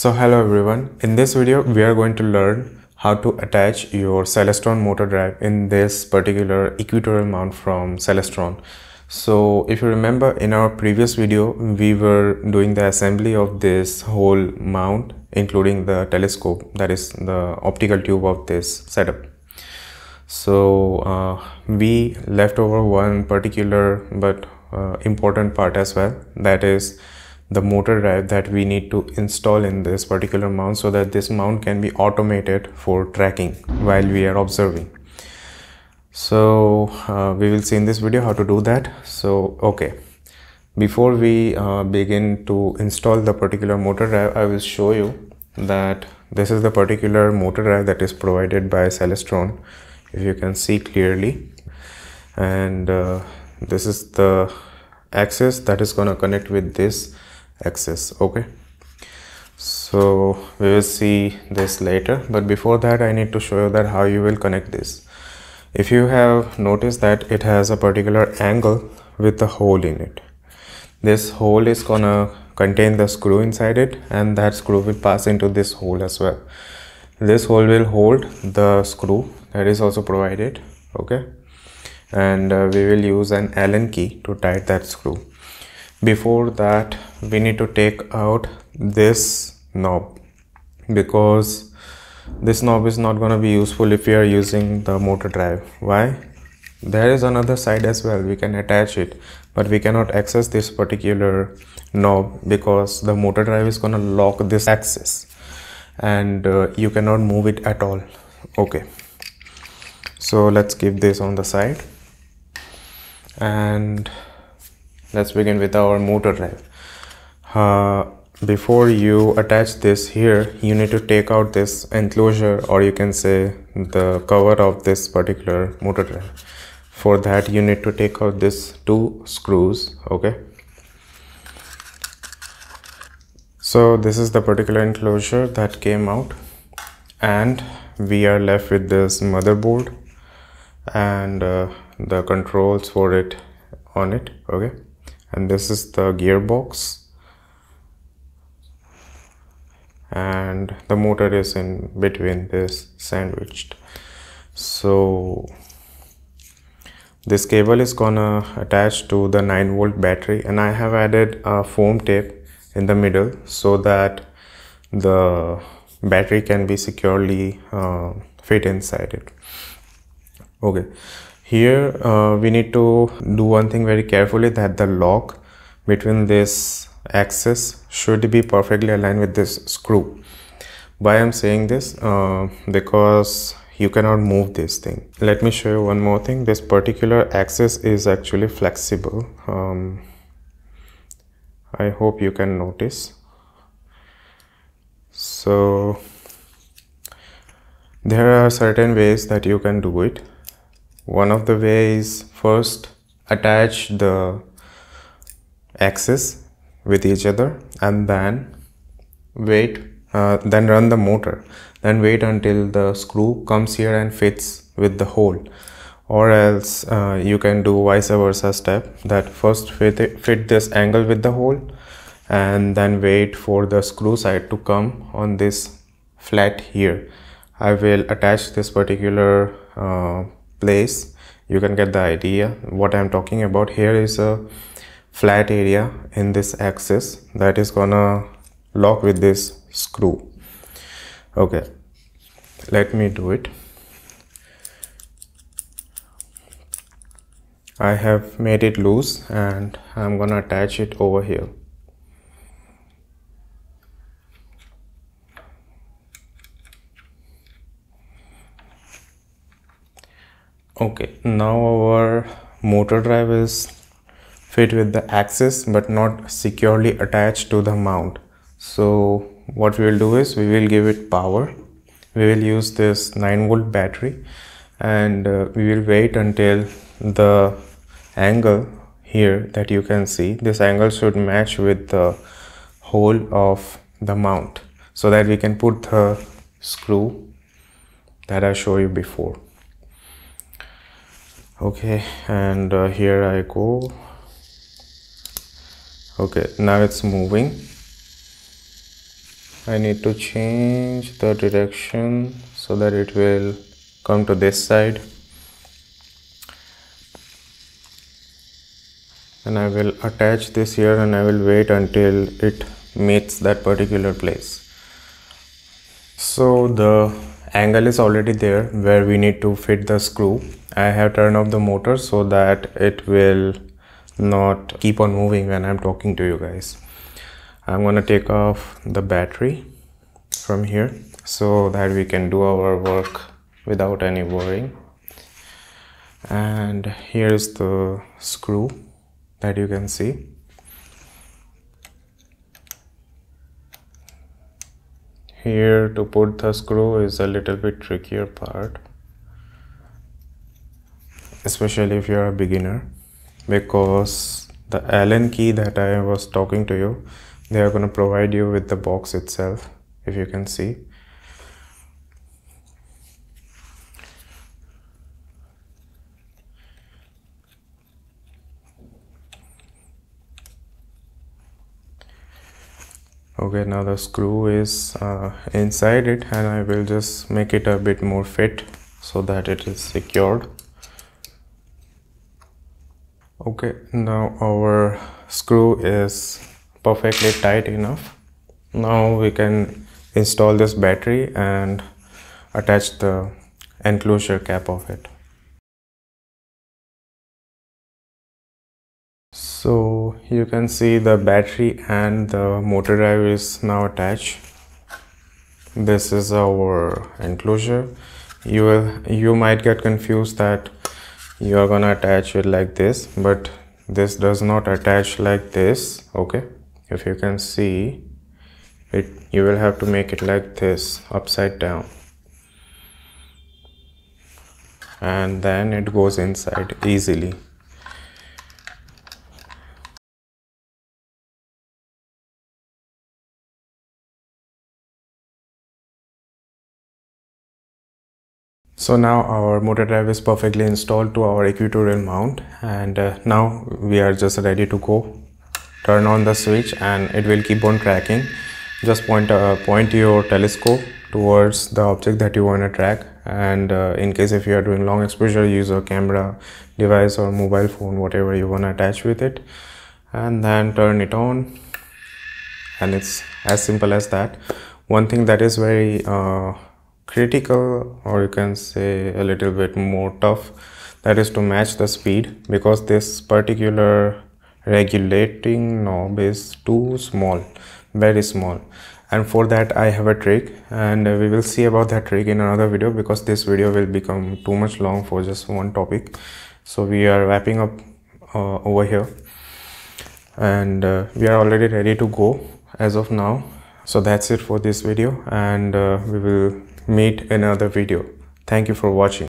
So hello everyone, in this video we are going to learn how to attach your Celestron motor drive in this particular equatorial mount from Celestron. So if you remember, in our previous video we were doing the assembly of this whole mount including the telescope, that is the optical tube of this setup. So we left over one particular but important part as well, that is the motor drive that we need to install in this particular mount so that this mount can be automated for tracking while we are observing. So we will see in this video how to do that. So okay, before we begin to install the particular motor drive, I will show you that this is the particular motor drive that is provided by Celestron, if you can see clearly, and this is the axis that is going to connect with this axis. Okay, so we will see this later, but before that I need to show you that how you will connect this. If you have noticed that it has a particular angle with a hole in it, this hole is gonna contain the screw inside it, and that screw will pass into this hole as well. This hole will hold the screw that is also provided. Okay, and we will use an Allen key to tighten that screw. Before that we need to take out this knob, because this knob is not going to be useful if we are using the motor drive. Why? There is another side as well, we can attach it, but we cannot access this particular knob because the motor drive is going to lock this axis and you cannot move it at all. Okay, so let's keep this on the side and let's begin with our motor drive. Before you attach this here, you need to take out this enclosure, or you can say the cover of this particular motor drive. For that you need to take out these two screws. Okay, so this is the particular enclosure that came out, and we are left with this motherboard and the controls for it on it. Okay, and this is the gearbox, and the motor is in between this sandwiched. So this cable is gonna attach to the 9-volt battery, and I have added a foam tape in the middle so that the battery can be securely fit inside it. Okay, here we need to do one thing very carefully, that the lock between this axis should be perfectly aligned with this screw. Why I'm saying this? Because you cannot move this thing. Let me show you one more thing. This particular axis is actually flexible. I hope you can notice. So there are certain ways that you can do it. One of the ways, first attach the axis with each other and then wait, then run the motor, then wait until the screw comes here and fits with the hole, or else you can do vice versa step, that first fit this angle with the hole and then wait for the screw side to come on this flat here. I will attach this particular place. You can get the idea what I'm talking about. Here is a flat area in this axis that is gonna lock with this screw. Okay, let me do it. I have made it loose and I'm gonna attach it over here. Okay, now our motor drive is fit with the axis but not securely attached to the mount. So what we will do is we will give it power. We will use this 9-volt battery, and we will wait until the angle here that you can see, this angle should match with the hole of the mount so that we can put the screw that I showed you before. Okay, and here I go. Okay, now it's moving I need to change the direction so that it will come to this side, and I will attach this here and I will wait until it meets that particular place. So the angle is already there where we need to fit the screw. I have turned off the motor so that it will not keep on moving when I'm talking to you guys. I'm gonna take off the battery from here so that we can do our work without any worrying. And here's the screw that you can see. Here to put the screw is a little bit trickier part, especially if you are a beginner, because the Allen key that I was talking to you, they are going to provide you with the box itself, if you can see. Okay, now the screw is inside it, and I will just make it a bit more fit so that it is secured. Okay, now our screw is perfectly tight enough. Now we can install this battery and attach the enclosure cap of it. So you can see the battery and the motor drive is now attached. This is our enclosure. You might get confused that you are gonna attach it like this, but this does not attach like this. Okay, if you can see it, you will have to make it like this, upside down, and then it goes inside easily. So now our motor drive is perfectly installed to our equatorial mount, and now we are just ready to go. Turn on the switch and it will keep on tracking. Just point your telescope towards the object that you want to track, and in case if you are doing long exposure, use a camera device or mobile phone, whatever you want to attach with it, and then turn it on, and it's as simple as that. One thing that is very critical, or you can say a little bit more tough, that is to match the speed, because this particular regulating knob is too small, very small, and for that I have a trick, and we will see about that trick in another video, because this video will become too much long for just one topic. So we are wrapping up over here, and we are already ready to go as of now. So that's it for this video, and we will meet in another video. Thank you for watching.